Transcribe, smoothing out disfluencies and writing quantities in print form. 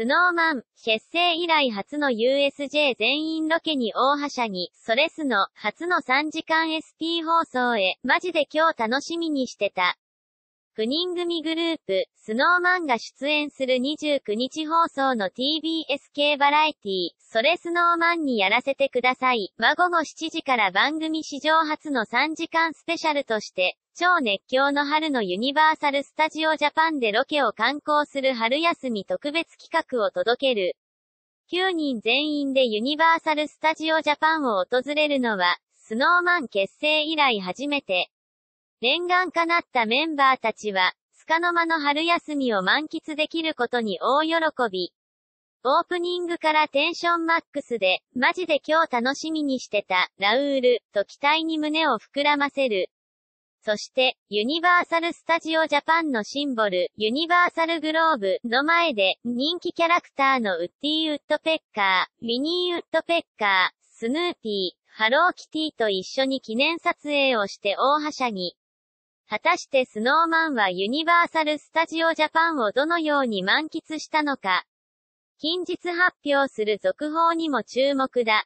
スノーマン、結成以来初の USJ 全員ロケに大はしゃぎ、それスノ、初の3時間 SP 放送へ、マジで今日楽しみにしてた。9人組グループ、スノーマンが出演する29日放送の TBS 系バラエティー、それスノーマンにやらせてください。は午後7時から番組史上初の3時間スペシャルとして、超熱狂の春のユニバーサルスタジオジャパンでロケを観光する春休み特別企画を届ける。9人全員でユニバーサルスタジオジャパンを訪れるのは、スノーマン結成以来初めて。念願かなったメンバーたちは、束の間の春休みを満喫できることに大喜び。オープニングからテンションマックスで、マジで今日楽しみにしてた、ラウール、と期待に胸を膨らませる。そして、ユニバーサル・スタジオ・ジャパンのシンボル、ユニバーサル・グローブの前で、人気キャラクターのウッディ・ウッドペッカー、ミニー・ウッドペッカー、スヌーピー、ハロー・キティと一緒に記念撮影をして大はしゃぎ。果たしてスノーマンはユニバーサル・スタジオ・ジャパンをどのように満喫したのか。近日発表する続報にも注目だ。